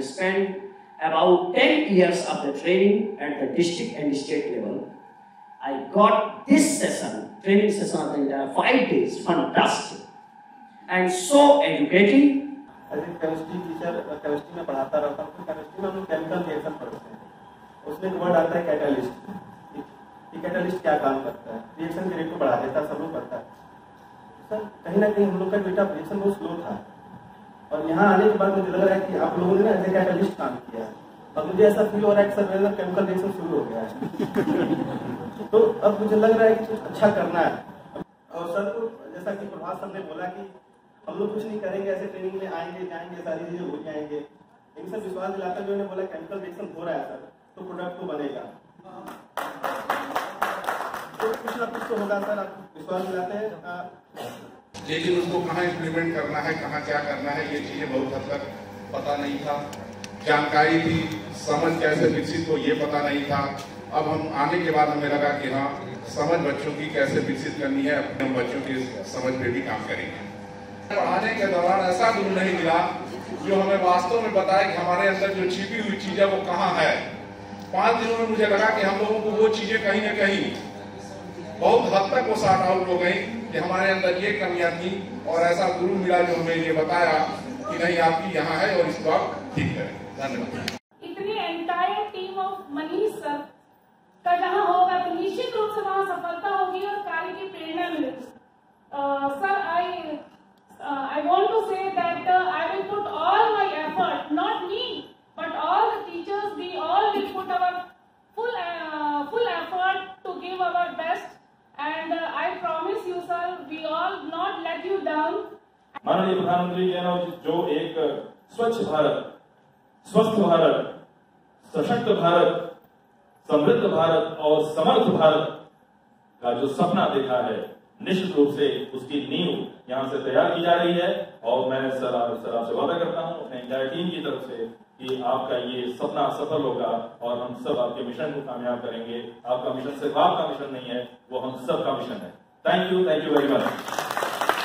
had spent about 10 years of the training at the district and state level. I got this session, training session of the entire 5 days, fantastic and so educative. Chemistry teacher chemistry में पढ़ाता रहता हूँ, chemistry में हम chemical reaction पढ़ते हैं। उसमें एक वर्ड आता है कैटालिस्ट। कैटालिस्ट क्या काम करता है? रिएक्शन के रेट को बढ़ा देता है, सब लोग करता है। सर कहीं ना कहीं हम लोग का बेटा रिएक्शन बहुत स्लो था, और यहाँ आने के बाद मुझे लग रहा है कि आप लोगों ने ना ऐसे कैटालिस्ट काम किया है, और मुझे ऐसा फील हो रहा है कि सर मेरे अंदर केमिकल रिएक्शन शुरू हो गया है। तो अब मुझे लग रहा है कि कुछ अच्छा करना है। और सर को जैसा कि प्रभात सर ने बोला कि हम लोग कुछ नहीं करेंगे, ऐसे ट्रेनिंग में आएंगे जाएंगे सारी चीजें हो जाएंगे, इन सब विश्वास दिलाता जो बोला केमिकल रिएक्शन हो रहा है सर तो प्रोडक्ट तो बनेगा, तो कुछ ना कुछ तो होगा सर, आप विश्वास दिलाते हैं। लेकिन उसको कहाँ इम्प्लीमेंट करना है, कहाँ क्या करना है, ये चीजें बहुत हद तक पता नहीं था। जानकारी थी, समझ कैसे विकसित हो ये पता नहीं था। अब हम आने के बाद हमें लगा कि हाँ, समझ बच्चों की कैसे विकसित करनी है, अपने बच्चों की समझ पे भी काम करेंगे। पढ़ाने के दौरान ऐसा गुरु नहीं मिला जो हमें वास्तव में बताए कि हमारे अंदर जो छिपी हुई चीज है वो कहाँ है। 5 दिनों में मुझे लगा कि हम लोगों को वो चीजें कहीं ना कहीं बहुत हद तक वो सॉर्ट आउट हो गई कि हमारे अंदर ये कमियां थी, और ऐसा गुरु मिला जो हमें ये बताया कि नहीं आपकी यहाँ है और इसको आप ठीक करें। धन्यवाद। इतनी entire team of Manish sir का जहाँ होगा तो निश्चित रूप से वहाँ सफलता होगी और कार्य की प्रेरणा मिलेगी। Sir I want to say that I will put all my effort, not me but all the teachers, we all will put our full effort to give our best, and I promise you sir, we all not let you down। माननीय प्रधानमंत्री जी ने जो एक स्वच्छ भारत, स्वस्थ भारत, सशक्त भारत, समृद्ध भारत और समर्थ भारत का जो सपना देखा है, निश्चित रूप से उसकी नींव यहाँ से तैयार की जा रही है। और मैं सर आपसे वादा करता हूँ अपने इंडिया टीम की तरफ से कि आपका ये सपना सफल होगा और हम सब आपके मिशन को कामयाब करेंगे। आपका मिशन सिर्फ आपका मिशन नहीं है, वो हम सब का मिशन है। Thank you very much.